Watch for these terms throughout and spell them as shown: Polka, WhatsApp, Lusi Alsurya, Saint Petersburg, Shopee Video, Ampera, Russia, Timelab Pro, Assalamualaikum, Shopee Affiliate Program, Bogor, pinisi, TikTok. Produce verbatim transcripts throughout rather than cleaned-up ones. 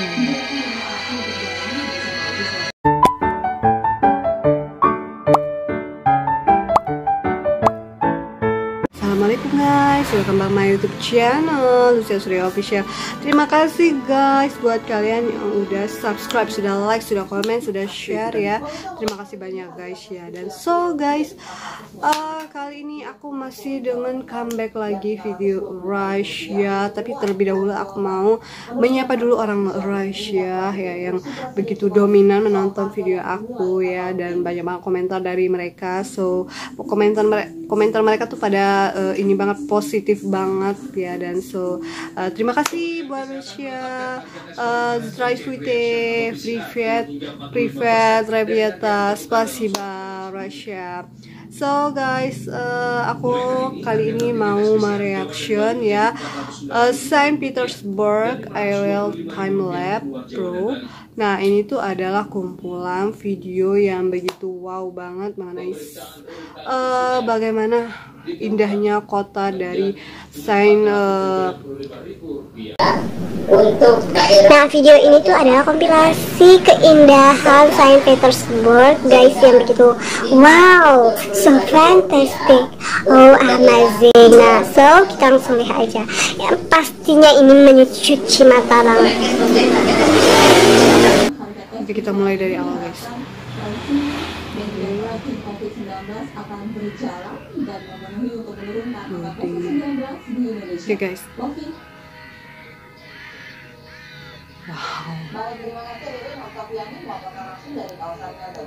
Assalamualaikum guys, welcome back my YouTube channel Lusi Alsurya Official. Terima kasih guys buat kalian yang udah subscribe, sudah like, sudah komen, sudah share ya. Terima kasih banyak guys ya. Dan so guys, uh, kali ini aku masih dengan comeback lagi video Rusia. Tapi terlebih dahulu aku mau menyapa dulu orang Rusia ya, yang begitu dominan menonton video aku ya. Dan banyak banget komentar dari mereka. So komentar mereka, komentar mereka tuh pada Uh, ini banget, positif banget ya. Dan so uh, terima kasih buat Rusia, Zdravstvuyte, Privet, Privet, Rabiata, Spasiba Rusia. So guys, uh, aku kali ini mau mereaction ya uh, Saint Petersburg Aerial Timelab Pro. Nah ini tuh adalah kumpulan video yang begitu wow banget mengenai uh, bagaimana indahnya kota dari Saint uh... Nah video ini tuh adalah kompilasi keindahan Saint Petersburg guys, yang begitu wow, so fantastic, oh amazing. Nah so kita langsung lihat aja ya, pastinya ini mencuci mata banget. Oke, kita mulai dari awal guys. Covid sembilan belas akan berjalan dan memenuhi untuk penurunan angka Covid sembilan belas di Indonesia. Okay, guys. Oke. Wow. Baik, terima kasih dari Mas Kapiani melaporkan langsung dari kawasan Garuda.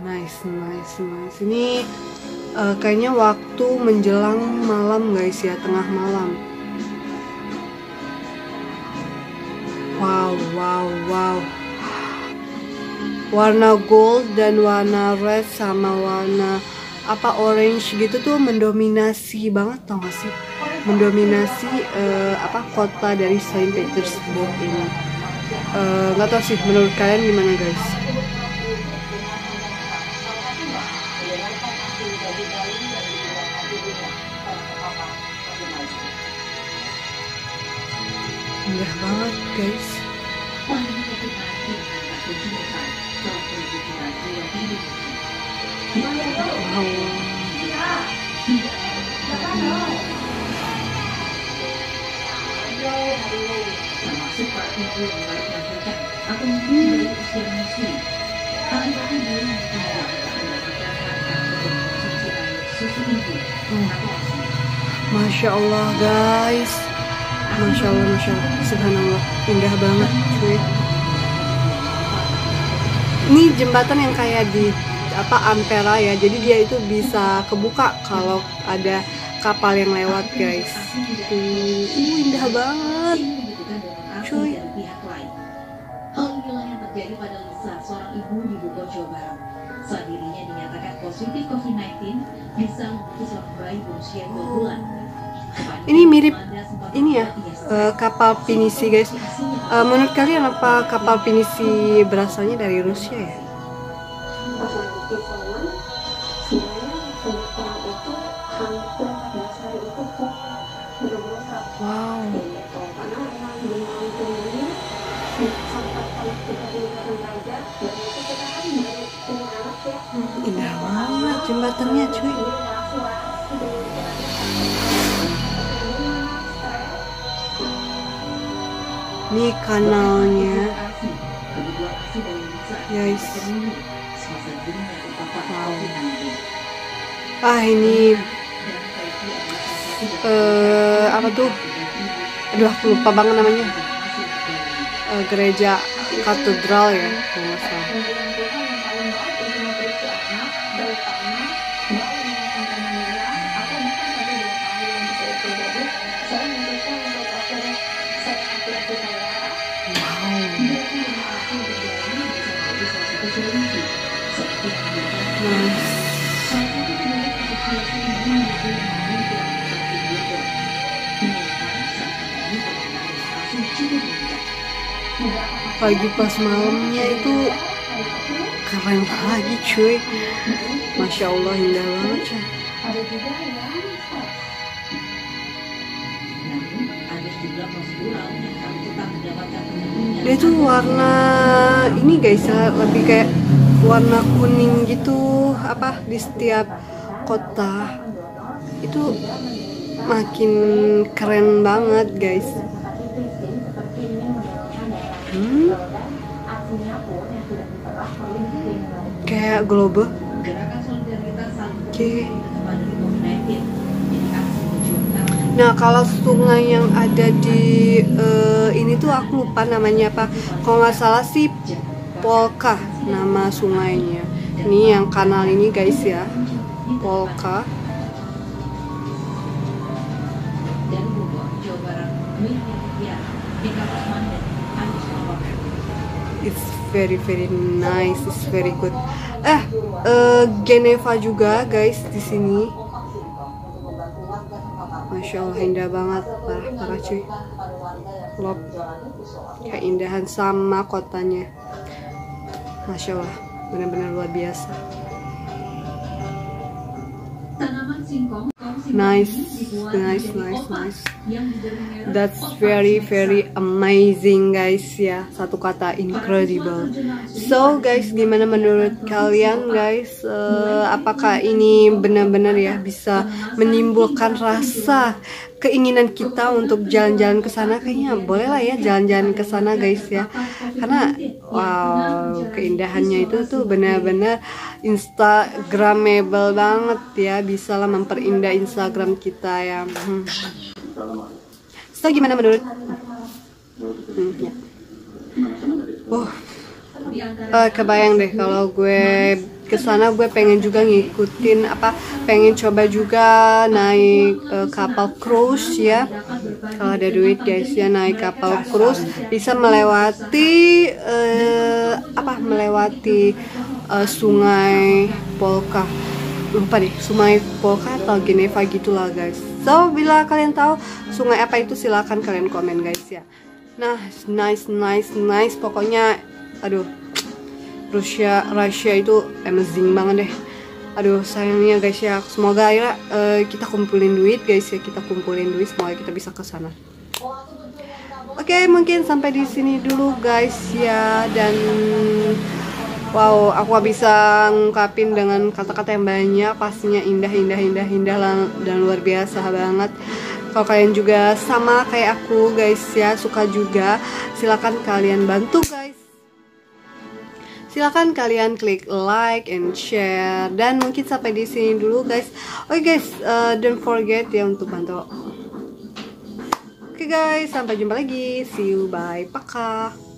Nice, nice, nice. Ini uh, kayaknya waktu menjelang malam guys ya, tengah malam. Wow, wow, wow. Warna gold dan warna red sama warna apa orange gitu tuh mendominasi banget, tau gak sih, mendominasi uh, apa kota dari Saint Petersburg ini. Uh, gak tau sih menurut kalian gimana guys? Indah banget guys. Wow. Masya Allah guys, Masya Allah, Masya Allah, subhanallah, indah banget cuy. Ini jembatan yang kayak di apa Ampera ya, jadi dia itu bisa kebuka kalau ada kapal yang lewat guys. Uh, indah banget cuy. Terjadi pada Lisa, seorang ibu di Bogor, Jawa Barat. Saat dirinya dinyatakan positif Covid sembilan belas, Lisa memiliki seorang bayi berusia dua bulan. Ini mirip ini ya, uh, kapal pinisi guys. Uh, menurut kalian apa kapal pinisi berasalnya dari Rusia ya? Wow. Indah banget jembatannya cuy. Ini kanalnya guys. Wow. Ah ini uh, apa tuh, aduh aku lupa banget namanya, uh, gereja katedral ya kalau nggak salah. Pagi pas malamnya itu keren lagi cuy, Masya Allah, indah banget cuy. Ada juga yang pas, namun ada Dia tuh warna ini guys ya, lebih kayak warna kuning gitu, apa di setiap kota itu makin keren banget guys. Hmm? Kayak globe. Oke. Nah, kalau sungai yang ada di uh, ini tuh aku lupa namanya apa. Kalau nggak salah sih Polka nama sungainya. Ini yang kanal ini guys ya, Polka. It's very very nice, it's very good. Eh, uh, Geneva juga guys di sini. Masya Allah, indah banget, parah-parah cuy. Lop, keindahan sama kotanya. Masya Allah, benar-benar luar biasa. Nice, nice, nice, nice. That's very, very amazing guys ya. Satu kata, incredible. So guys, gimana menurut kalian guys? Uh, apakah ini benar-benar ya bisa menimbulkan rasa keinginan kita untuk jalan-jalan ke sana? Kayaknya boleh lah ya jalan-jalan ke sana guys ya. Karena wow, keindahannya itu tuh benar-benar instagramable banget ya. Bisa lah memperindah Instagram kita ya. Hmm. So gimana menurut? Hmm, ya. Oh, uh, kebayang deh kalau gue kesana, gue pengen juga ngikutin apa, pengen coba juga naik uh, kapal cruise ya. Kalau ada duit guys ya, naik kapal cruise bisa melewati uh, apa melewati uh, sungai Polka, lupa deh, sungai Polka atau Geneva gitulah guys. So bila kalian tahu sungai apa itu silahkan kalian komen guys ya. Nah, nice nice nice, pokoknya aduh, Rusia, Rusia itu amazing banget deh. Aduh sayangnya guys ya, semoga akhirnya uh, kita kumpulin duit guys ya, kita kumpulin duit, semoga kita bisa ke sana. Oke, okay, mungkin sampai di sini dulu guys ya, dan wow, aku gak bisa ngungkapin dengan kata-kata yang banyak, pastinya indah, indah, indah, indah dan luar biasa banget. Kalau kalian juga sama kayak aku guys ya, suka juga, silakan kalian bantu guys. Silahkan kalian klik like and share, dan mungkin sampai di sini dulu guys. Oke okay guys, uh, don't forget ya untuk bantu. Oke okay guys, sampai jumpa lagi, see you, bye, paka.